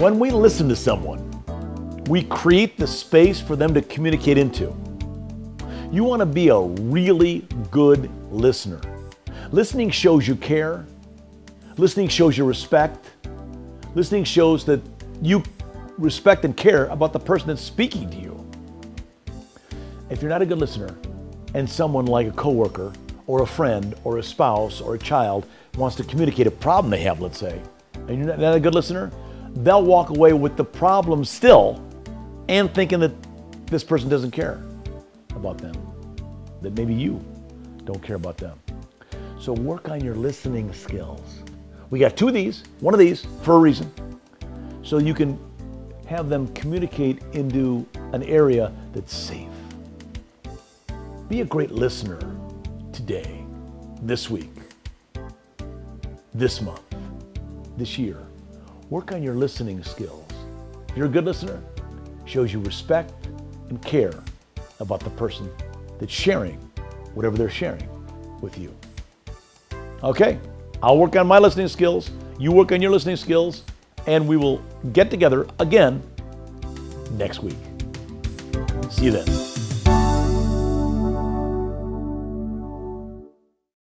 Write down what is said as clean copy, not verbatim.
When we listen to someone, we create the space for them to communicate into. You want to be a really good listener. Listening shows you care. Listening shows you respect. Listening shows that you respect and care about the person that's speaking to you. If you're not a good listener and someone like a coworker or a friend or a spouse or a child wants to communicate a problem they have, let's say, and you're not a good listener, they'll walk away with the problem still and thinking that this person doesn't care about them, that maybe you don't care about them. So work on your listening skills. We got two of these, one of these for a reason, so you can have them communicate into an area that's safe. Be a great listener today, this week, this month, this year. Work on your listening skills. If you're a good listener, shows you respect and care about the person that's sharing whatever they're sharing with you. Okay, I'll work on my listening skills, you work on your listening skills, and we will get together again next week. See you then.